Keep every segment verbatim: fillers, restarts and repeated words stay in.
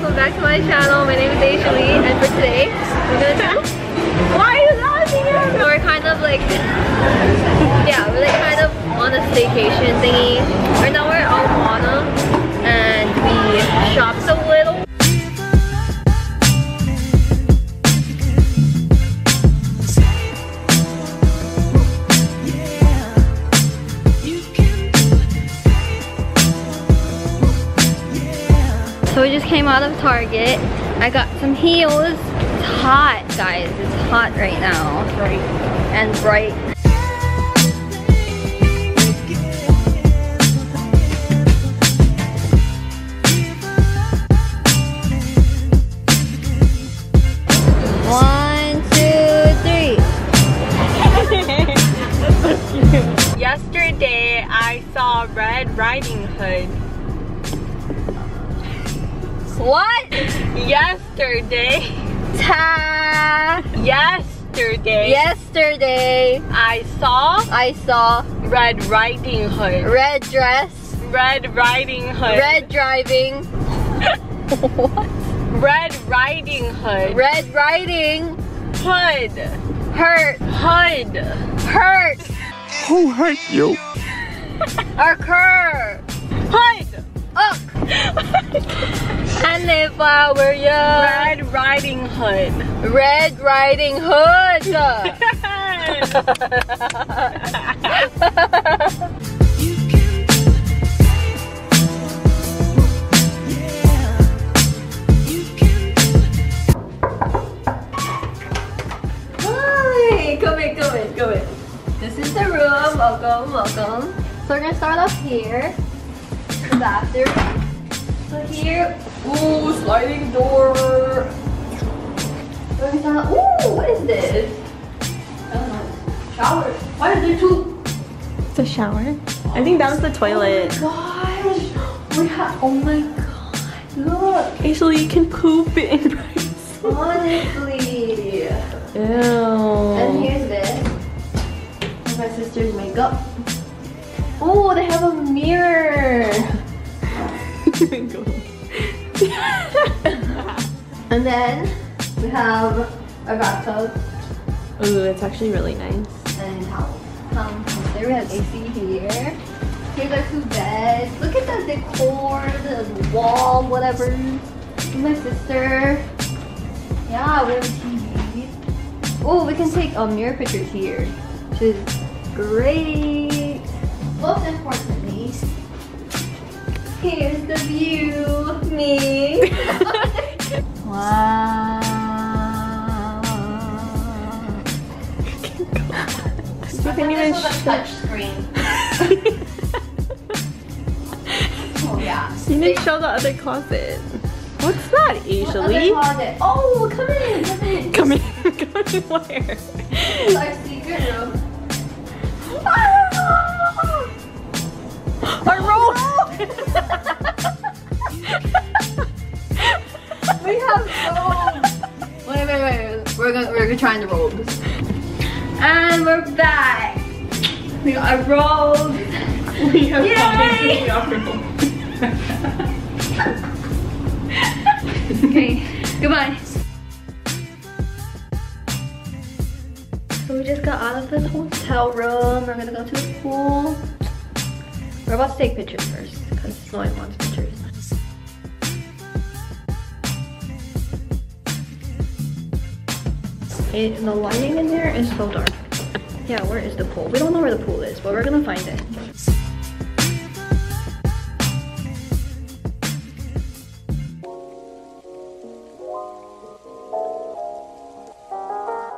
welcome back to my channel. My name is Asialy, and for today, we're gonna try. Why are you laughing at me? So we're kind of like, yeah, we're like kind of on a staycation thingy. Right now we're at Alohana, and we shopped a little. So we just came out of Target. I got some heels. It's hot, guys. It's hot right now. It's bright. And bright. One, two, three. That's so cute. Yesterday, I saw Red Riding Hood. What? Yesterday. Ta. Yesterday. Yesterday. I saw. I saw. Red Riding Hood. Red dress. Red Riding Hood. Red driving. What? Red Riding Hood. Red Riding. Hood. Hurt. Hood. Hurt. Who hurt you? Occur. Hood. Ugh. And if I were you, Red Riding Hood. Red Riding Hood. Hi, come in, come in, come in. This is the room. Welcome, welcome. So we're gonna start off here. The bathroom. So here, ooh, sliding door. Ooh, what is this? I don't know. Shower. Why is there two? It's a shower. I think that was the toilet. Oh my gosh. We have. Oh my god. Look. Actually, you can poop it in privacy. Honestly. Ew. And here's this. My sister's makeup. Oh, they have a mirror. And then we have a bathtub. Ooh, it's actually really nice. And towels. Um, there we have A C here. Here's our two beds. Look at the decor, the wall, whatever. And my sister. Yeah, we have a T V. Oh, we can take um, mirror pictures here, which is great. Most importantly, here's the view, me. Wow. You can even touch screen. Oh yeah. You need to show the other closet. What's that, Asialy? What other closet? Oh, come in, come in. Come in, come in where? It's our secret room. I rolled. We have robes. Wait, wait, wait. We're gonna we're trying the robes. And we're back. We got our robes. We have yay! We got robes. Okay. Goodbye. So we just got out of the hotel room. We're gonna go to the pool. We're about to take pictures first, because no one wants pictures. It, the lighting in there is so dark. Yeah, where is the pool? We don't know where the pool is, but we're gonna find it.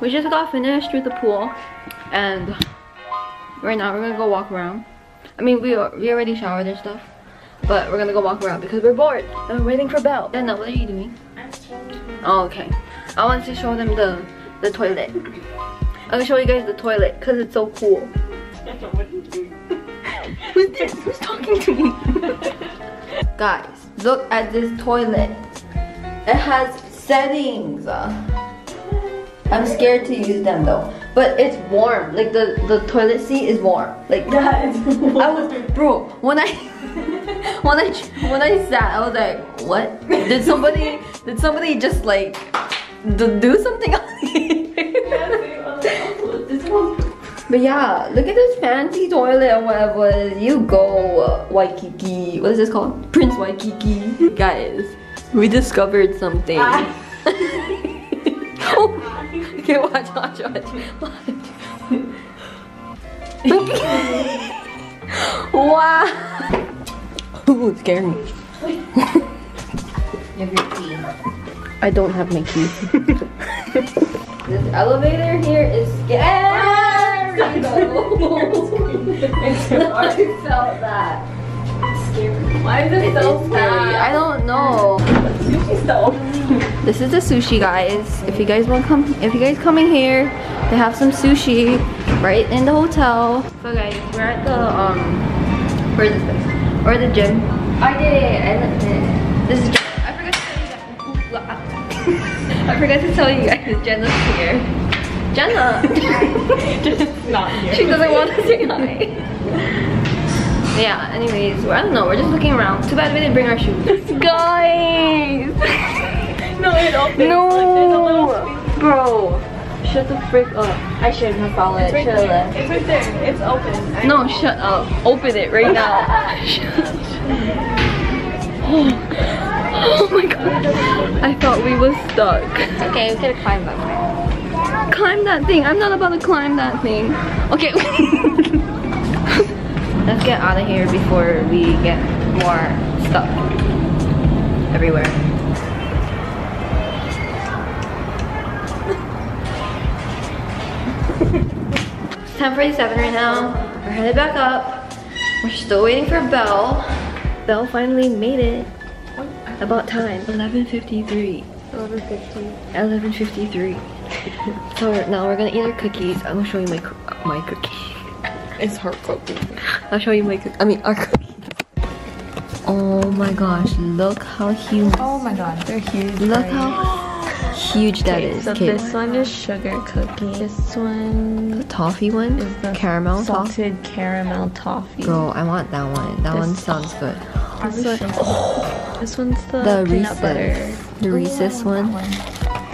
We just got finished with the pool, and right now we're gonna go walk around. I mean, we are, we already showered and stuff, but we're gonna go walk around because we're bored and we're waiting for Belle. Anna, what are you doing? I'm changing. Oh, okay. I wanted to show them the the toilet. I'm gonna show you guys the toilet because it's so cool. What are you doing? Who's this? Who's talking to me? Guys, look at this toilet. It has settings. I'm scared to use them though. But it's warm. Like the the toilet seat is warm. Like yeah, it's warm. I was, bro. When I when I when I sat, I was like, what? Did somebody did somebody just like do, do something on here? But yeah, look at this fancy toilet or whatever. You go uh, Waikiki. What is this called? Prince Waikiki. Guys, we discovered something. Oh. Okay, watch, watch, watch, watch. Wow. Ooh, it scared me. You have your key. I don't have my key. This elevator here is scary though. I felt that. It's scary. Why is it, it so scary? I don't know. Sushi stall. This is the sushi, guys. If you guys want come, if you guys come in here, they have some sushi right in the hotel. So guys, we're at the um, where is this place? Or the gym. I did it. I loved it. This is Jen. I forgot to tell you guys. I forgot to tell you guys. Jenna's here. Jenna. Jenna's not here. She doesn't want to say hi. Yeah. Anyways, I don't know. We're just looking around. Too bad we didn't bring our shoes, guys. No, it opens. No, bro. Shut the frick up. I shouldn't have followed it. It's right there. It's right there. It's open. I no, know. Shut up. Open it right now. Oh. Oh my god. I thought we were stuck. Okay, we could have climbed that thing. Climb that thing. I'm not about to climb that thing. Okay. Let's get out of here before we get more stuff everywhere. It's ten forty-seven right now. We're headed back up. We're still waiting for Belle. Belle finally made it. About time. eleven fifty-three. eleven fifty. eleven fifty-three. So now we're gonna eat our cookies. I'm gonna show you my co my cookie. It's her cookie. I'll show you my cookie. I mean our cookie. Oh my gosh! Look how huge. Oh my gosh! They're huge. Look right? how. Huge that okay, is. So cake. This one is sugar cookie. This one, the toffee one, is the caramel salted toffee. caramel toffee. Bro, I want that one. That this, one sounds good. Oh, this, one, oh, this one's the, the peanut butter. The Reese's one. one.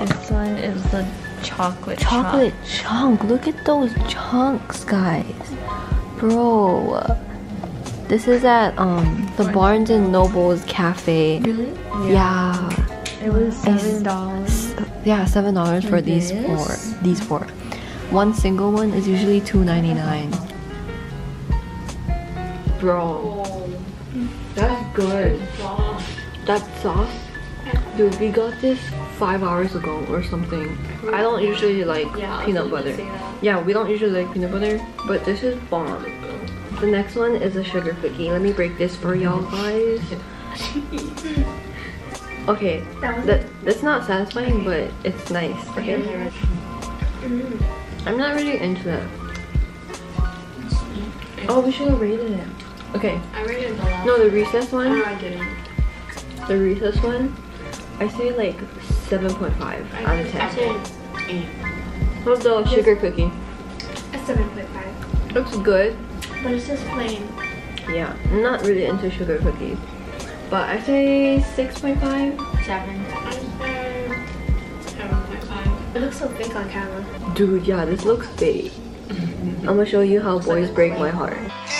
This one is the chocolate. Chocolate chunk. chunk. Look at those chunks, guys. Bro, this is at um the Barnes and Noble's cafe. Really? Yeah. yeah. It was seven dollars. Yeah, seven dollars for these four. These four. One single one is usually two ninety-nine. Bro, that's good. That sauce, dude. We got this five hours ago or something. I don't usually like yeah, peanut butter. Yeah, we don't usually like peanut butter, but this is bomb. The next one is a sugar cookie. Let me break this for y'all guys. Okay, that that, that's not satisfying, but it's nice, okay? I'm not really into that. Oh, we should have rated it. Okay. I rated the last one. No, the recess one. No, I didn't. The recess one, I say like seven point five out of ten. I say eight. How's the sugar cookie? A seven point five. Looks good. But it's just plain. Yeah, I'm not really into sugar cookies. But I say six point five? seven. I say seven point five. It looks so fake on camera. Dude, yeah, this looks fake. I'm gonna show you how boys break my heart.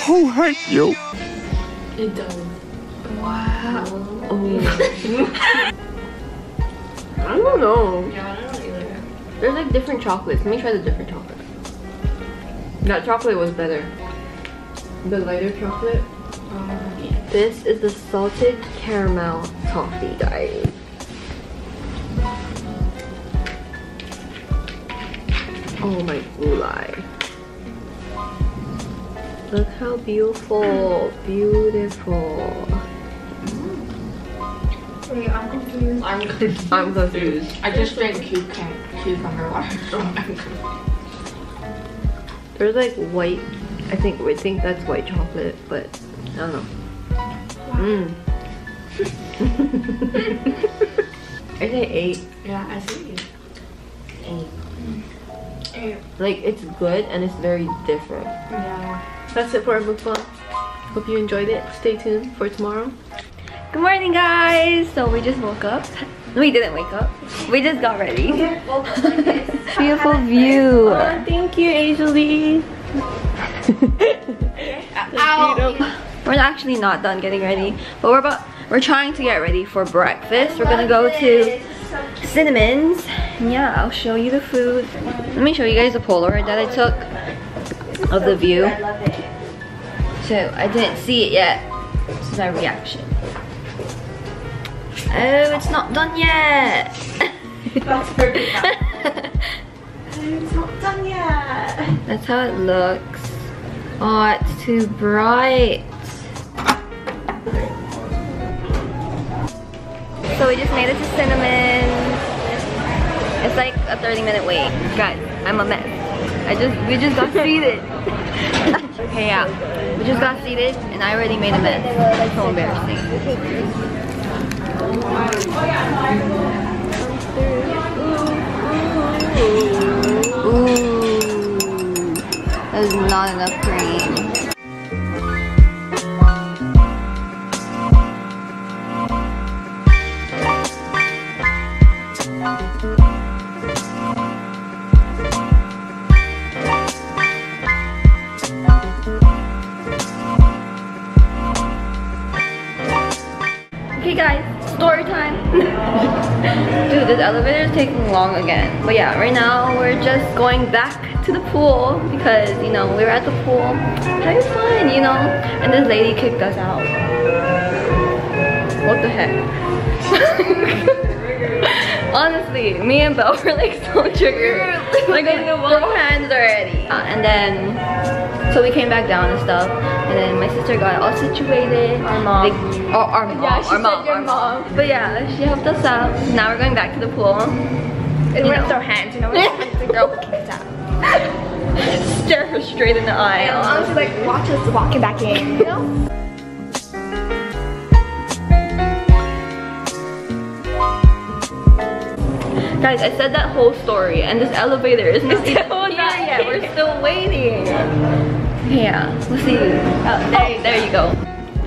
Who hurt you? It does. Wow. Oh. I don't know. Yeah, I don't know either. There's like different chocolates. Let me try the different chocolate. That chocolate was better. The lighter chocolate. This is the salted caramel toffee, guys. Oh my goulai. Look how beautiful, beautiful. Wait, I'm confused. I'm confused. I'm confused. I just drank cucumber water. There's like white, I think, we think that's white chocolate, but I don't know. Mm. I say eight. Yeah, I say eight. Eight. Eight. Like, it's good and it's very different. Yeah. That's it for our book club. Hope you enjoyed it. Stay tuned for tomorrow. Good morning, guys. So we just woke up. We didn't wake up. We just got ready. Beautiful view. Oh, thank you, Asialy. We're actually not done getting ready, but we're about we're trying to get ready for breakfast. We're gonna go to Cinnamon's. Yeah, I'll show you the food. Let me show you guys the Polaroid that I took of the view. So I didn't see it yet. This is my reaction. Oh, it's not done yet. That's perfect. It's not done yet. That's how it looks. Oh, it's too bright. So we just made it to Cinnamon. It's like a thirty minute wait. Guys, I'm a mess. I just we just got seated. Okay, yeah. We just got seated and I already made a mess. It's so embarrassing. Ooh, that is not enough cream. Okay, guys. Story time. Dude, this elevator is taking long again. But yeah, right now we're just going back to the pool because, you know, we were at the pool. That was fun, you know? And this lady kicked us out. What the heck? Honestly, me and Belle were like so triggered. Like, we throw hands already. Uh, and then, so we came back down and stuff. And then my sister got all situated. Our mom. Like, oh, our mom. Yeah, she our said mom, your mom. mom. But yeah, she helped us out. Now we're going back to the pool. And we're gonna throw hands, you know? We're gonna throw the girl who kicked out. Stare her straight in the eye. And I was like, watch us walking back in, you know? Guys, I said that whole story, and this elevator is not even here yet. We're still waiting. Yeah, we'll see. Oh, there, oh. there you go.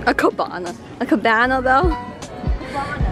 A cabana. A cabana, though? Cabana.